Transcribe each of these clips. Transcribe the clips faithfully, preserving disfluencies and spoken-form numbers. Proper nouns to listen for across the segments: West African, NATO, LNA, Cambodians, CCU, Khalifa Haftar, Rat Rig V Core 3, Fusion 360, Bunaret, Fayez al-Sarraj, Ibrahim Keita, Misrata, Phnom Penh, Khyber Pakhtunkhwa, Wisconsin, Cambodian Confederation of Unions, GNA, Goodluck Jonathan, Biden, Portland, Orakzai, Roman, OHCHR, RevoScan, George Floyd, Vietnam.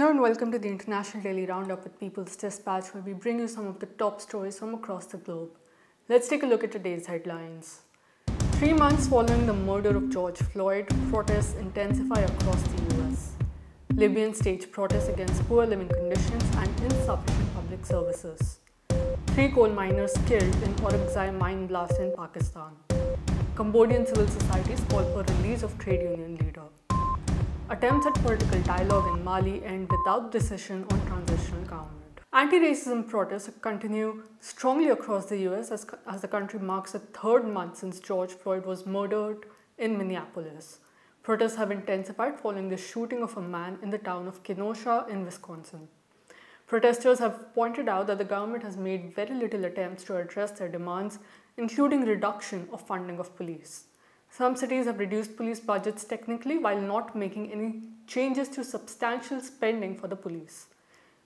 Hello and welcome to the International Daily Roundup with People's Dispatch, where we bring you some of the top stories from across the globe. Let's take a look at today's headlines. Three months following the murder of George Floyd, protests intensify across the U S. Libyan stage protests against poor living conditions and insufficient public services. Three coal miners killed in Orakzai mine blast in Pakistan. Cambodian civil societies call for release of trade union leader. Attempts at political dialogue in Mali end without decision on transitional government. Anti-racism protests continue strongly across the U S as, as the country marks the third month since George Floyd was murdered in Minneapolis. Protests have intensified following the shooting of a man in the town of Kenosha in Wisconsin. Protesters have pointed out that the government has made very little attempts to address their demands, including reduction of funding of police. Some cities have reduced police budgets technically while not making any changes to substantial spending for the police.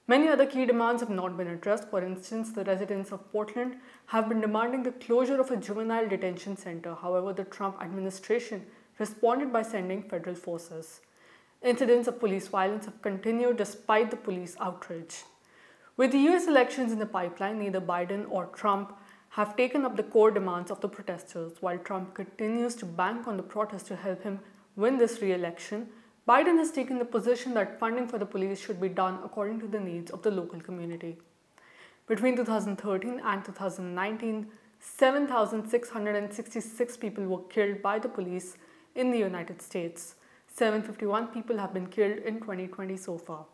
Many other key demands have not been addressed. For instance, the residents of Portland have been demanding the closure of a juvenile detention center. However, the Trump administration responded by sending federal forces. Incidents of police violence have continued despite the police outrage. With the U S elections in the pipeline, neither Biden or Trump have taken up the core demands of the protesters. While Trump continues to bank on the protests to help him win this re-election, Biden has taken the position that funding for the police should be done according to the needs of the local community. Between two thousand thirteen and two thousand nineteen, seven thousand six hundred sixty-six people were killed by the police in the United States. seven hundred fifty-one people have been killed in twenty twenty so far.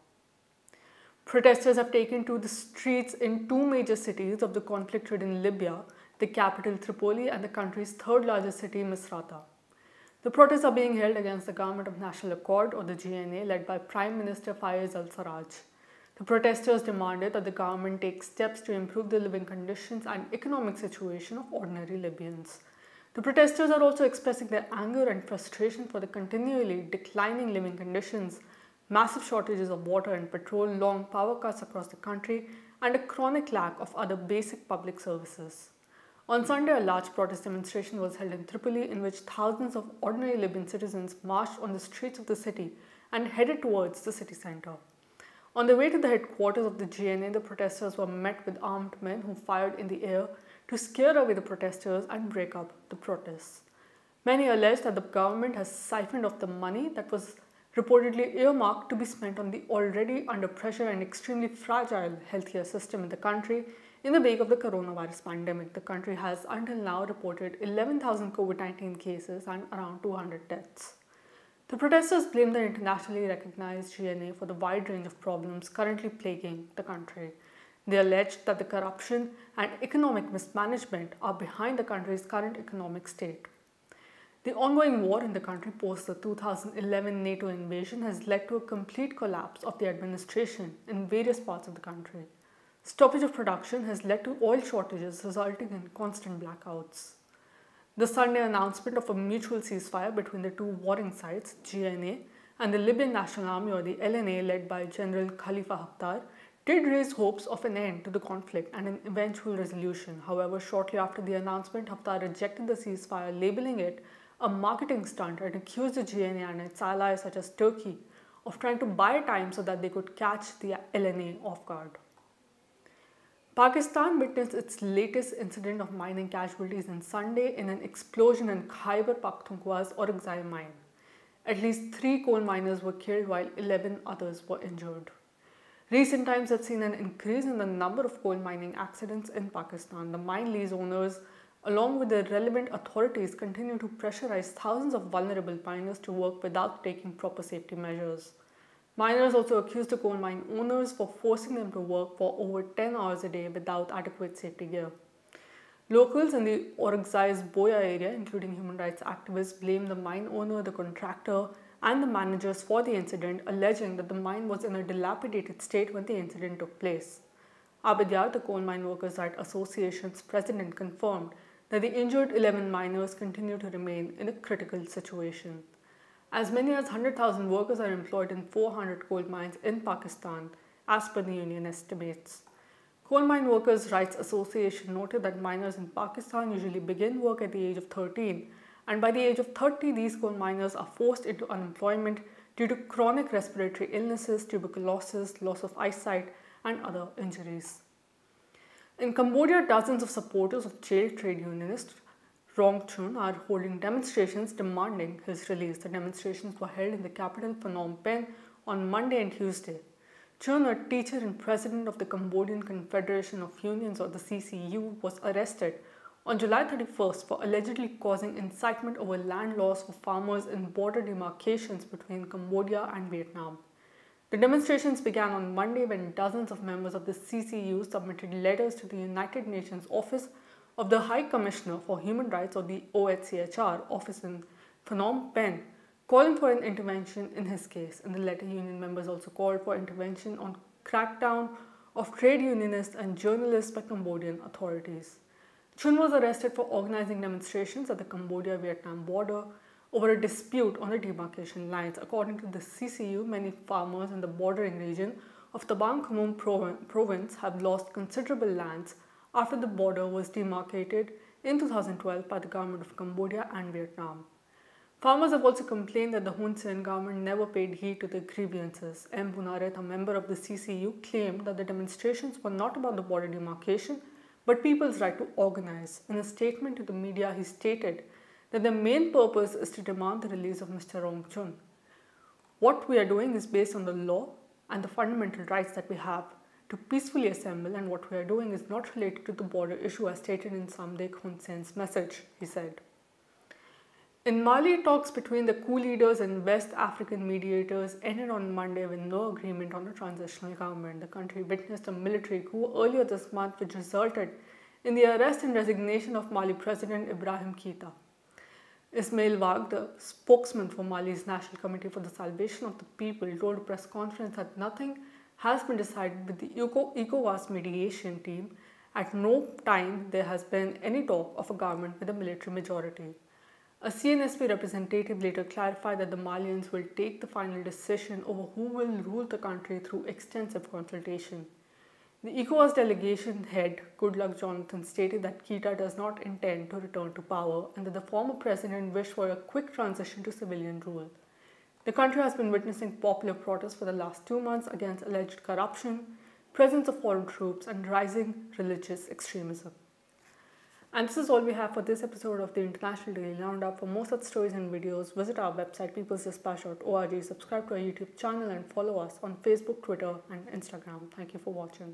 Protesters have taken to the streets in two major cities of the conflict-ridden Libya, the capital Tripoli and the country's third-largest city, Misrata. The protests are being held against the Government of National Accord, or the G N A, led by Prime Minister Fayez al-Sarraj. The protesters demanded that the government take steps to improve the living conditions and economic situation of ordinary Libyans. The protesters are also expressing their anger and frustration for the continually declining living conditions, massive shortages of water and petrol, long power cuts across the country, and a chronic lack of other basic public services. On Sunday, a large protest demonstration was held in Tripoli, in which thousands of ordinary Libyan citizens marched on the streets of the city and headed towards the city center. On the way to the headquarters of the G N A, the protesters were met with armed men who fired in the air to scare away the protesters and break up the protests. Many allege that the government has siphoned off the money that was reportedly earmarked to be spent on the already under pressure and extremely fragile healthcare system in the country in the wake of the coronavirus pandemic. The country has until now reported eleven thousand COVID nineteen cases and around two hundred deaths. The protesters blame the internationally recognized G N A for the wide range of problems currently plaguing the country. They alleged that the corruption and economic mismanagement are behind the country's current economic state. The ongoing war in the country post the two thousand eleven NATO invasion has led to a complete collapse of the administration in various parts of the country. Stoppage of production has led to oil shortages, resulting in constant blackouts. The Sunday announcement of a mutual ceasefire between the two warring sides, G N A and the Libyan National Army, or the L N A, led by General Khalifa Haftar, did raise hopes of an end to the conflict and an eventual resolution. However, shortly after the announcement, Haftar rejected the ceasefire, labeling it a marketing stunt, and accused the G N A and its allies such as Turkey of trying to buy time so that they could catch the L N A off guard. Pakistan witnessed its latest incident of mining casualties on Sunday in an explosion in Khyber Pakhtunkhwa's Orakzai mine. At least three coal miners were killed while eleven others were injured. Recent times have seen an increase in the number of coal mining accidents in Pakistan. The mine lease owners, along with the relevant authorities, continue to pressurize thousands of vulnerable miners to work without taking proper safety measures. Miners also accuse the coal mine owners for forcing them to work for over ten hours a day without adequate safety gear. Locals in the Orakzai's Boya area, including human rights activists, blame the mine owner, the contractor, and the managers for the incident, alleging that the mine was in a dilapidated state when the incident took place. Abdiar, the Coal Mine Workers' Rights Association's president, confirmed that the injured eleven miners continue to remain in a critical situation. As many as one hundred thousand workers are employed in four hundred coal mines in Pakistan, as per the union estimates. Coal Mine Workers' Rights Association noted that miners in Pakistan usually begin work at the age of thirteen, and by the age of thirty, these coal miners are forced into unemployment due to chronic respiratory illnesses, tuberculosis, loss of eyesight, and other injuries. In Cambodia, dozens of supporters of jailed trade unionist Rong Chhun are holding demonstrations demanding his release. The demonstrations were held in the capital Phnom Penh on Monday and Tuesday. Chhun, a teacher and president of the Cambodian Confederation of Unions, or the C C U, was arrested on July thirty-first for allegedly causing incitement over land laws for farmers in border demarcations between Cambodia and Vietnam. The demonstrations began on Monday when dozens of members of the C C U submitted letters to the United Nations Office of the High Commissioner for Human Rights, or the O H C H R, office in Phnom Penh, calling for an intervention in his case. In the letter, union members also called for intervention on crackdown of trade unionists and journalists by Cambodian authorities. Chhun was arrested for organizing demonstrations at the Cambodia-Vietnam border over a dispute on the demarcation lines. According to the C C U, many farmers in the bordering region of the Banh Khomong province have lost considerable lands after the border was demarcated in two thousand twelve by the government of Cambodia and Vietnam. Farmers have also complained that the Hun Sen government never paid heed to their grievances. M. Bunaret, a member of the C C U, claimed that the demonstrations were not about the border demarcation but people's right to organize. In a statement to the media, he stated that the main purpose is to demand the release of Mister Rong Chhun. What we are doing is based on the law and the fundamental rights that we have to peacefully assemble, and what we are doing is not related to the border issue, as stated in Samdek Hun Sen's message, he said. In Mali, talks between the coup leaders and West African mediators ended on Monday with no agreement on a transitional government. The country witnessed a military coup earlier this month, which resulted in the arrest and resignation of Mali President Ibrahim Keita. Ismail Waag, the spokesman for Mali's National Committee for the Salvation of the People, told a press conference that nothing has been decided with the ECOWAS mediation team. At no time there has been any talk of a government with a military majority. A C N S P representative later clarified that the Malians will take the final decision over who will rule the country through extensive consultation. The ECOWAS delegation head, Goodluck Jonathan, stated that Keita does not intend to return to power and that the former president wished for a quick transition to civilian rule. The country has been witnessing popular protests for the last two months against alleged corruption, presence of foreign troops, and rising religious extremism. And this is all we have for this episode of the International Daily Roundup. For more such stories and videos, visit our website peoples dispatch dot org, subscribe to our YouTube channel, and follow us on Facebook, Twitter, and Instagram. Thank you for watching.